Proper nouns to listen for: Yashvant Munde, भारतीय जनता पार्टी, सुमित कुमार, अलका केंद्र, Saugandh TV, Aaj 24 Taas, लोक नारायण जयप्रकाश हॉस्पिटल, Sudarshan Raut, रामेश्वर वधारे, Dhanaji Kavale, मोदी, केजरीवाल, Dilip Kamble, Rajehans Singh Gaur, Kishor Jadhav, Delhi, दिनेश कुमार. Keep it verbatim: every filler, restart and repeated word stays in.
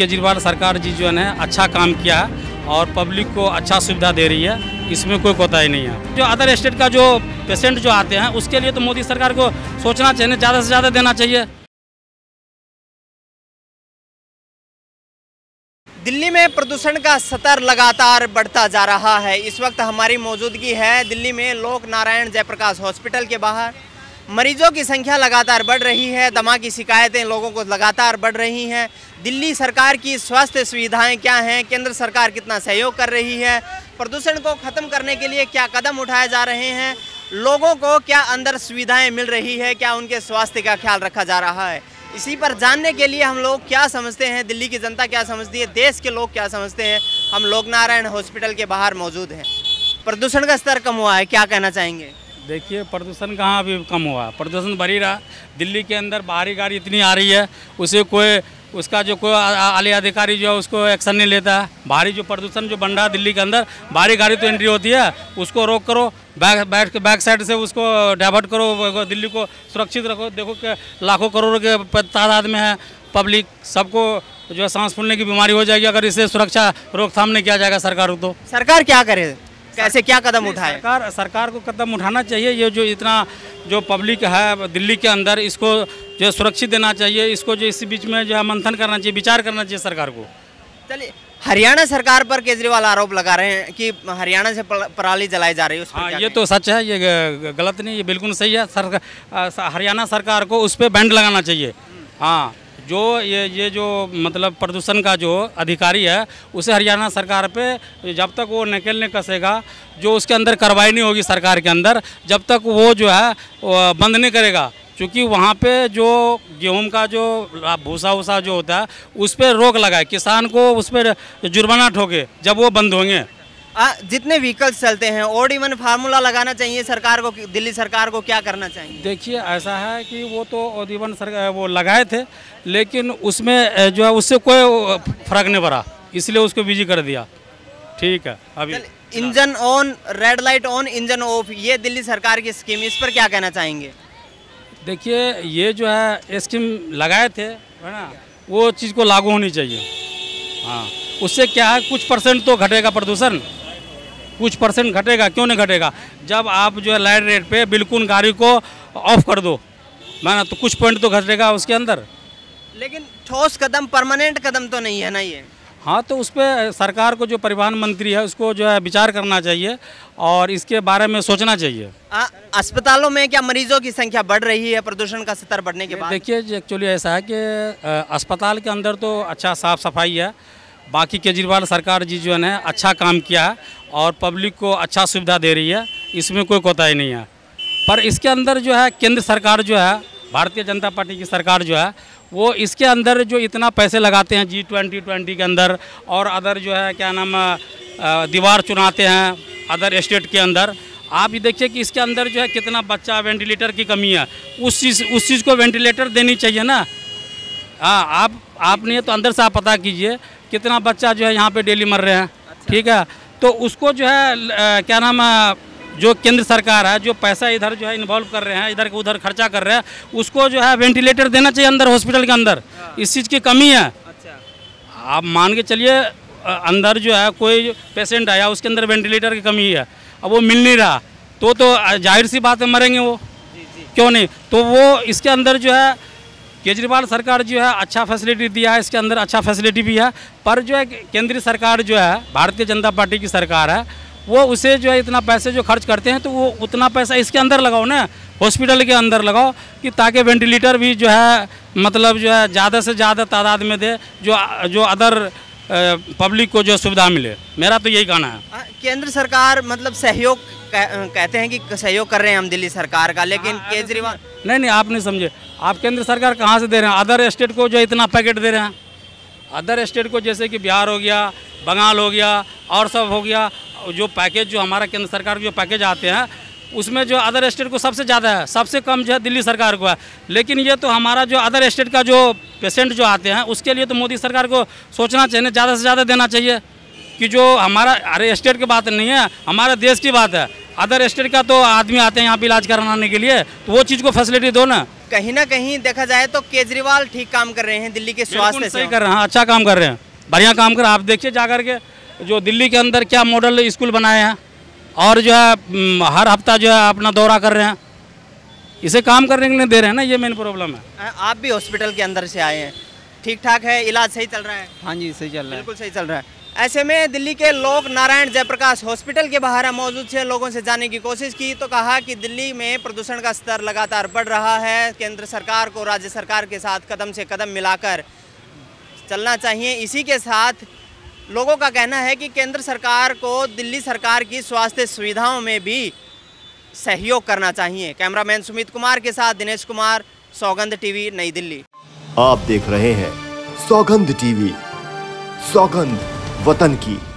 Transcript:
केजरीवाल सरकार जी जो है अच्छा काम किया है और पब्लिक को अच्छा सुविधा दे रही है, इसमें कोई कोताही नहीं है। जो अदर स्टेट का जो पेशेंट जो आते हैं उसके लिए तो मोदी सरकार को सोचना चाहिए, ज़्यादा से ज़्यादा देना चाहिए। दिल्ली में प्रदूषण का स्तर लगातार बढ़ता जा रहा है। इस वक्त हमारी मौजूदगी है दिल्ली में लोक नारायण जयप्रकाश हॉस्पिटल के बाहर। मरीजों की संख्या लगातार बढ़ रही है, दमा की शिकायतें लोगों को लगातार बढ़ रही हैं। दिल्ली सरकार की स्वास्थ्य सुविधाएं क्या हैं, केंद्र सरकार कितना सहयोग कर रही है, प्रदूषण को ख़त्म करने के लिए क्या कदम उठाए जा रहे हैं, लोगों को क्या अंदर सुविधाएं मिल रही है, क्या उनके स्वास्थ्य का ख्याल रखा जा रहा है, इसी पर जानने के लिए हम लोग क्या समझते हैं, दिल्ली की जनता क्या समझती है, देश के लोग क्या समझते हैं, हम लोक नारायण हॉस्पिटल के बाहर मौजूद हैं। प्रदूषण का स्तर कम हुआ है, क्या कहना चाहेंगे? देखिए, प्रदूषण कहाँ अभी कम हुआ, प्रदूषण बढ़ ही रहा। दिल्ली के अंदर बाहरी गाड़ी इतनी आ रही है, उसे कोई उसका जो कोई आले अधिकारी जो है उसको एक्शन नहीं लेता। भारी जो प्रदूषण जो बन रहा है दिल्ली के अंदर, भारी गाड़ी तो एंट्री होती है, उसको रोक करो, बैक बैक बैक साइड से उसको डाइवर्ट करो, दिल्ली को सुरक्षित रखो। देखो कि लाखों करोड़ों के तादाद में है पब्लिक, सबको जो है सांस फूलने की बीमारी हो जाएगी अगर इसे सुरक्षा रोकथाम नहीं किया जाएगा सरकार को। तो सरकार क्या करे, कैसे क्या कदम उठाए? सरकार सरकार को कदम उठाना चाहिए। ये जो इतना जो पब्लिक है दिल्ली के अंदर, इसको जो सुरक्षित देना चाहिए, इसको जो इसी बीच में जो है मंथन करना चाहिए, विचार करना चाहिए सरकार को। चलिए, हरियाणा सरकार पर केजरीवाल आरोप लगा रहे हैं कि हरियाणा से पराली जलाई जा रही है। हाँ, ये तो सच है, ये गलत नहीं, ये बिल्कुल सही है। सर, हरियाणा सरकार को उस पर बैंड लगाना चाहिए। हाँ, जो ये ये जो मतलब प्रदूषण का जो अधिकारी है उसे हरियाणा सरकार पे जब तक वो नकेल नहीं कसेगा, जो उसके अंदर कार्रवाई नहीं होगी सरकार के अंदर, जब तक वो जो है बंद नहीं करेगा। क्योंकि वहाँ पे जो गेहूं का जो भूसा वूसा जो होता है उस पर रोक लगाए, किसान को उस पर जुर्माना ठोके जब वो बंद होंगे। आ, जितने व्हीकल्स चलते हैं और इवन फार्मूला लगाना चाहिए सरकार को, दिल्ली सरकार को क्या करना चाहिए? देखिए, ऐसा है कि वो तो और इवन सरकार वो लगाए थे, लेकिन उसमें जो है उससे कोई फर्क नहीं पड़ा, इसलिए उसको बिजी कर दिया। ठीक है, अभी engine on, red light on, engine off, ये दिल्ली सरकार की स्कीम, इस पर क्या कहना चाहेंगे? देखिए, ये जो है स्कीम लगाए थे है ना, वो चीज़ को लागू होनी चाहिए। हाँ, उससे क्या है, कुछ परसेंट तो घटेगा प्रदूषण, कुछ परसेंट घटेगा, क्यों नहीं घटेगा। जब आप जो है लाइट रेट पे बिल्कुल गाड़ी को ऑफ कर दो मैं ना, तो कुछ पॉइंट तो घटेगा उसके अंदर, लेकिन ठोस कदम, परमानेंट कदम तो नहीं है ना ये। हाँ, तो उस पर सरकार को, जो परिवहन मंत्री है उसको जो है विचार करना चाहिए और इसके बारे में सोचना चाहिए। आ, अस्पतालों में क्या मरीजों की संख्या बढ़ रही है प्रदूषण का स्तर बढ़ने के बाद? देखिए, एक्चुअली ऐसा है कि अस्पताल के अंदर तो अच्छा साफ सफाई है, बाकी केजरीवाल सरकार जी जो है अच्छा काम किया है और पब्लिक को अच्छा सुविधा दे रही है, इसमें कोई कोताही नहीं है। पर इसके अंदर जो है केंद्र सरकार जो है, भारतीय जनता पार्टी की सरकार जो है, वो इसके अंदर जो इतना पैसे लगाते हैं जी ट्वेंटी ट्वेंटी के अंदर और अदर जो है क्या नाम दीवार चुनाते हैं अदर स्टेट के अंदर, आप ही देखिए कि इसके अंदर जो है कितना बच्चा, वेंटिलेटर की कमी है, उस चीज़ उस चीज़ को वेंटिलेटर देनी चाहिए ना। हाँ, आप आपने तो अंदर से आप पता कीजिए कितना बच्चा जो है यहाँ पे डेली मर रहे हैं। ठीक है, तो उसको जो है क्या नाम जो केंद्र सरकार है जो पैसा इधर जो है इन्वॉल्व कर रहे हैं, इधर उधर खर्चा कर रहे हैं, उसको जो है वेंटिलेटर देना चाहिए अंदर हॉस्पिटल के अंदर। इस चीज़ की कमी है। आप मान के चलिए अंदर जो है कोई पेशेंट आया, उसके अंदर वेंटिलेटर की कमी है, अब वो मिल नहीं रहा तो तो जाहिर सी बात है मरेंगे वो, क्यों नहीं। तो वो इसके अंदर जो है केजरीवाल सरकार जो है अच्छा फैसिलिटी दिया है, इसके अंदर अच्छा फैसिलिटी भी है, पर जो है केंद्रीय सरकार जो है, भारतीय जनता पार्टी की सरकार है, वो उसे जो है इतना पैसे जो खर्च करते हैं तो वो उतना पैसा इसके अंदर लगाओ ना, हॉस्पिटल के अंदर लगाओ कि ताकि वेंटिलेटर भी जो है मतलब जो है ज़्यादा से ज़्यादा तादाद में दे, जो जो अदर पब्लिक को जो सुविधा मिले। मेरा तो यही कहना है। केंद्र सरकार मतलब सहयोग कहते हैं कि सहयोग कर रहे हैं हम दिल्ली सरकार का, लेकिन केजरीवाल नहीं नहीं आप नहीं समझे। आप केंद्र सरकार कहाँ से दे रहे हैं, अदर स्टेट को जो इतना पैकेट दे रहे हैं, अदर स्टेट को, जैसे कि बिहार हो गया, बंगाल हो गया और सब हो गया, जो पैकेज जो हमारा केंद्र सरकार के जो पैकेज आते हैं उसमें जो अदर स्टेट को सबसे ज़्यादा है, सबसे कम जो है दिल्ली सरकार को है। लेकिन ये तो हमारा जो अदर स्टेट का जो पेशेंट जो आते हैं उसके लिए तो मोदी सरकार को सोचना चाहिए, ज़्यादा से ज़्यादा देना चाहिए कि जो हमारा, अरे स्टेट की बात नहीं है, हमारे देश की बात है। अदर स्टेट का तो आदमी आते हैं यहाँ पे इलाज कराने के लिए, तो वो चीज़ को फैसिलिटी दो ना। कहीं ना कहीं देखा जाए तो केजरीवाल ठीक काम कर रहे हैं, दिल्ली के स्वास्थ्य सही कर रहे हैं, अच्छा काम कर रहे हैं, बढ़िया काम कर रहे हैं। आप देखिए जा करके जो दिल्ली के अंदर क्या मॉडल स्कूल बनाए हैं, और जो है हर हफ्ता जो है अपना दौरा कर रहे हैं, इसे काम करने के लिए दे रहे हैं ना, ये मेन प्रॉब्लम है। आप भी हॉस्पिटल के अंदर से आए हैं, ठीक ठाक है, इलाज सही चल रहा है? हाँ जी, सही चल रहा है, बिल्कुल सही चल रहा है। ऐसे में दिल्ली के लोक नारायण जयप्रकाश हॉस्पिटल के बाहर मौजूद से लोगों से जानने की कोशिश की तो कहा कि दिल्ली में प्रदूषण का स्तर लगातार बढ़ रहा है, केंद्र सरकार को राज्य सरकार के साथ कदम से कदम मिलाकर चलना चाहिए। इसी के साथ लोगों का कहना है कि केंद्र सरकार को दिल्ली सरकार की स्वास्थ्य सुविधाओं में भी सहयोग करना चाहिए। कैमरामैन सुमित कुमार के साथ दिनेश कुमार, सौगंध टीवी, नई दिल्ली। आप देख रहे हैं सौगंध टीवी, सौगंध वतन की।